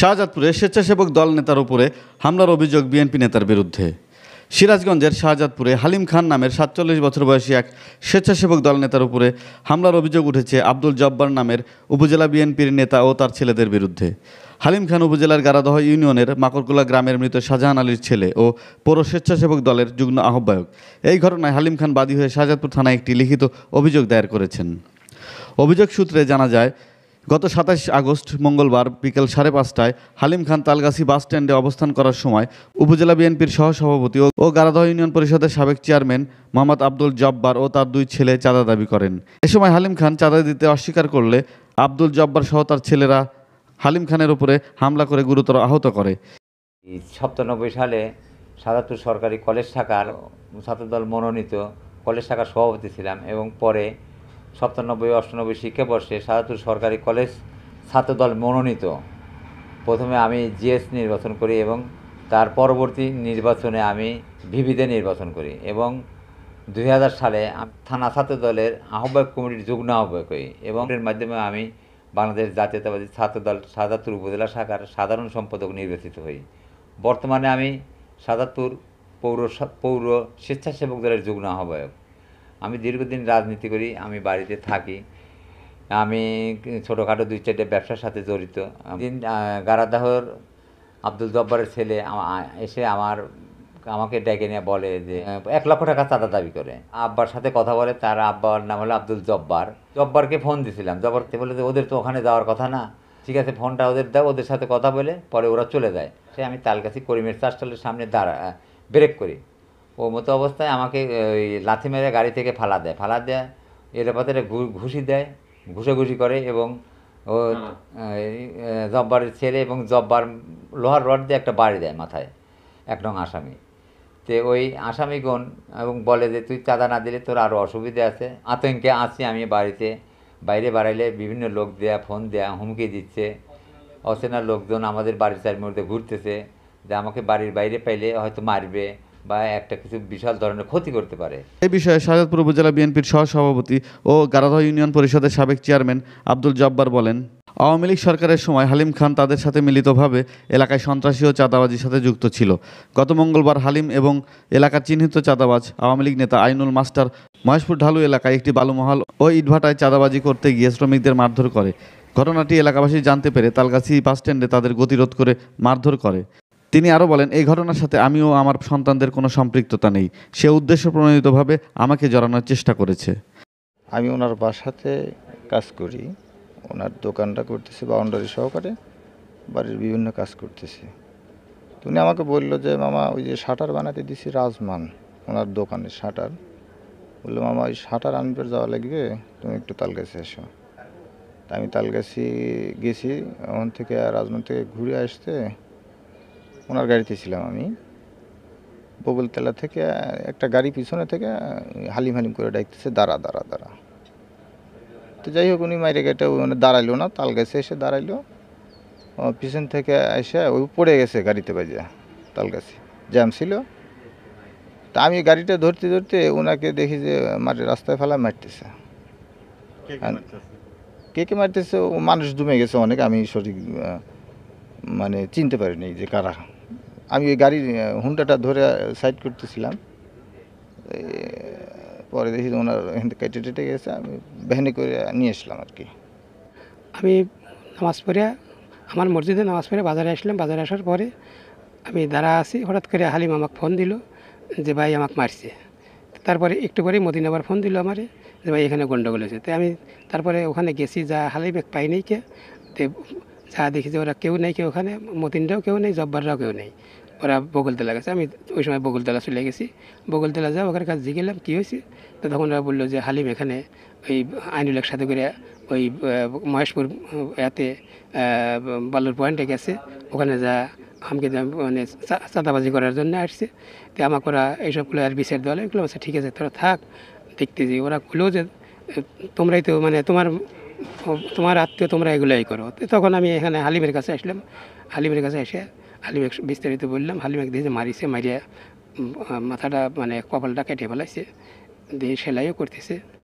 শাহজাদপুরে স্বেচ্ছাসেবক দল নেতার উপরে হামলার অভিযোগ বিএনপি নেতার বিরুদ্ধে। সিরাজগঞ্জের শাহজাদপুরে হালিম খান নামের ৪৭ বছর বয়সী এক স্বেচ্ছাসেবক দল নেতার উপরে হামলার অভিযোগ উঠেছে আব্দুল জব্বার নামের উপজেলা বিএনপির নেতা ও তার ছেলেদের বিরুদ্ধে। হালিম খান উপজেলার গারাদহ ইউনিয়নের মাকরকোলা গ্রামের মৃত শাহজাহান আলীর ছেলে ও পৌর স্বেচ্ছাসেবক দলের যুগ্ম আহ্বায়ক। এই ঘটনায় হালিম খান বাদী হয়ে শাহজাদপুর থানায় একটি লিখিত অভিযোগ দায়ের করেছেন। অভিযোগ সূত্রে জানা যায়, গত ২৭ আগস্ট মঙ্গলবার বিকেল ৫:৩০টায় হালিম খান তালগাছি বাস স্ট্যান্ডে অবস্থান করার সময় উপজেলা বিএনপির সহসভাপতি ও গারাদহ ইউনিয়ন পরিষদের সাবেক চেয়ারম্যান মোহাম্মদ আব্দুল জব্বার ও তার দুই ছেলে চাঁদা দাবি করেন। এ সময় হালিম খান চাঁদা দিতে অস্বীকার করলে আব্দুল জব্বার সহ তার ছেলেরা হালিম খানের উপরে হামলা করে গুরুতর আহত করে। ৯৭ সালে সাদাত সরকারি কলেজ শাখার ছাত্রদল মনোনীত কলেজ শাখার সভাপতি ছিলাম এবং পরে ৯৭-৯৮ শিক্ষাবর্ষে শাহজাদপুর সরকারি কলেজ ছাত্রদল মনোনীত। প্রথমে আমি জিএস নির্বাচন করি এবং তার পরবর্তী নির্বাচনে আমি ভিভিতে নির্বাচন করি এবং ২০০০ সালে থানা ছাত্রদলের আহ্বায়ক কমিটির যুগ্ম আহ্বায়ক হই এবং এর মাধ্যমে আমি বাংলাদেশ জাতীয়তাবাদী ছাত্র দল শাহজাদপুর উপজেলা শাখার সাধারণ সম্পাদক নির্বাচিত হই। বর্তমানে আমি শাহজাদপুর পৌর স্বেচ্ছাসেবক দলের যুগ্ম আহ্বায়ক। আমি দীর্ঘদিন রাজনীতি করি, আমি বাড়িতে থাকি, আমি ছোটোখাটো ২-৪টা ব্যবসার সাথে জড়িত। দিন গারাদাহর আব্দুল জব্বারের ছেলে এসে আমাকে ডেকে নিয়ে বলে যে ১ লক্ষ টাকা চাঁদা দাবি করে। আব্বার সাথে কথা বলে, তার আব্বার নাম হলো আব্দুল জব্বার। জব্বারকে ফোন দিয়েছিলাম, জব্বারকে বলে যে ওদের তো ওখানে যাওয়ার কথা না, ঠিক আছে ফোনটা ওদের দাও, ওদের সাথে কথা বলে পরে ওরা চলে যায়। সে আমি তালগাছি করিমের চাষটালের সামনে ব্রেক করি, ও মতো অবস্থায় আমাকে ওই লাথি মেরে গাড়ি থেকে ফালা দেয়, এরপরে ঘুষি দেয়, ঘুষাঘুষি করে এবং ও জব্বারের ছেলে এবং জব্বার লোহার রড দিয়ে একটা বাড়ি দেয় মাথায় ১ নং আসামি। তো ওই আসামিগণ এবং বলে যে তুই চাঁদা না দিলে তোর আরও অসুবিধা আছে। আতঙ্কে আছি আমি বাড়িতে, বাইরে বাড়াইলে বিভিন্ন লোক দেয়া, ফোন দেয়া, হুমকি দিচ্ছে, অচেনা লোকজন আমাদের বাড়ির চারির মধ্যে ঘুরতেছে যে আমাকে বাড়ির বাইরে পাইলে হয়তো মারবে বা একটা কিছু বিশাল ধরনের ক্ষতি করতে পারে। এই বিষয়ে শাহজাদপুর উপজেলা বিএনপির সহসভাপতি ও গারাদহ ইউনিয়ন পরিষদের সাবেক চেয়ারম্যান আব্দুল জব্বার বলেন, আওয়ামী লীগ সরকারের সময় হালিম খান তাদের সাথে মিলিতভাবে এলাকায় সন্ত্রাসী ও চাঁদাবাজির সাথে যুক্ত ছিল। গত মঙ্গলবার হালিম এবং এলাকা চিহ্নিত চাঁদাবাজ আওয়ামী লীগ নেতা আইনুল মাস্টার মহেশপুর ঢালু এলাকায় একটি বালুমহাল ও ইটভাটায় চাঁদাবাজি করতে গিয়ে শ্রমিকদের মারধর করে। ঘটনাটি এলাকাবাসী জানতে পেরে তালগাছি বাসস্ট্যান্ডে তাদের গতিরোধ করে মারধর করে। তিনি আরও বলেন, এই ঘটনার সাথে আমিও আমার সন্তানদের কোনো সম্পৃক্ততা নেই, সে উদ্দেশ্যপ্রণোদিতভাবে আমাকে জড়ানোর চেষ্টা করেছে। আমি ওনার বাসাতে কাজ করি, ওনার দোকানটা করতেছি বাউন্ডারি সহকারে, বাড়ির বিভিন্ন কাজ করতেছি। উনি আমাকে বলল যে মামা ওই যে শাটার বানাতে দিছি রাজমান, ওনার দোকানের শাটার, বললো মামা ওই শাটার আনতে যাওয়া লাগবে, তুমি একটু তালগাছি এসো। আমি তালগাছি গেছি, ওখান থেকে রাজমান থেকে ঘুরে আসতে ওনার গাড়িতে ছিলাম আমি। ববুলতলা থেকে একটা গাড়ি পিছনে থেকে হালিম হালিম করে ডাকতেছে দাঁড়া। তো যাই হোক উনি মাইরে গেটে মানে দাঁড়াইলো না, তালগাছি এসে দাঁড়াইলো, পিছন থেকে এসে ওই পড়ে গেছে গাড়িতে বাজিয়া। তালগাছি জ্যাম ছিল, তা আমি গাড়িটা ধরতে ওনাকে দেখি যে মাঠে রাস্তায় ফেলা মারতেছে। কে মারতেছে? ও মানুষ জমে গেছে অনেক, আমি সঠিক মানে চিনতে পারিনি যে কারা। আমি ওই গাড়ির হুন্ডাটা ধরে সাইড করতেছিলাম, পরে দেখি ওনার কেটে টেটে গেছে, আমি ভ্যানে করে নিয়ে আসলাম আর কি। আমি নামাজ পড়ে আমার মসজিদে নামাজ পড়ে বাজারে আসলাম, বাজারে আসার পরে আমি দাঁড়া আছি, হঠাৎ করে হালিম আমাকে ফোন দিল যে ভাই আমাকে মারছে। তারপরে একটু পরে মদিনা আবার ফোন দিল আমারে যে ভাই এখানে গণ্ডগোল হয়েছে। তাই আমি তারপরে ওখানে গেছি, যা হালিম এক পাইনি, কে যা দেখি যে ওরা কেউ নেই, কেউ ওখানে মতিনরাও কেউ নেই, জব্বাররাও কেউ নেই, ওরা বগুলতলা গেছে। আমি ওই সময় বগুলতলা চলে গেছি, বগুলতলা যাও ওখানে কাছে জিগেলাম কী হয়েছে। তো তখন ওরা বললো যে হালিম এখানে ওই আইনুল একসাথে করে ওই মহেশপুর এতে বালুর পয়েন্টে গেছে, ওখানে যা আমাকে মানে চাঁদাবাজি করার জন্য আসছে। তো আমাকে ওরা এইসবগুলো আর বিচার দেওয়া এগুলো বলছে ঠিক আছে তোরা থাক, দেখতেছি ওরা খুলেও যে তোমরাই তো মানে তোমার আত্মীয়, তোমরা এগুলোই করো। তখন আমি এখানে হালিমের কাছে আসলাম, হালিমের কাছে এসে হালিম বিস্তারিত বললাম। হালিম এক দিয়ে মারিছে, মারিয়া মাথাটা মানে কপালটা কেটে ফেলাইছে, দিয়ে সেলাইও করতেছে।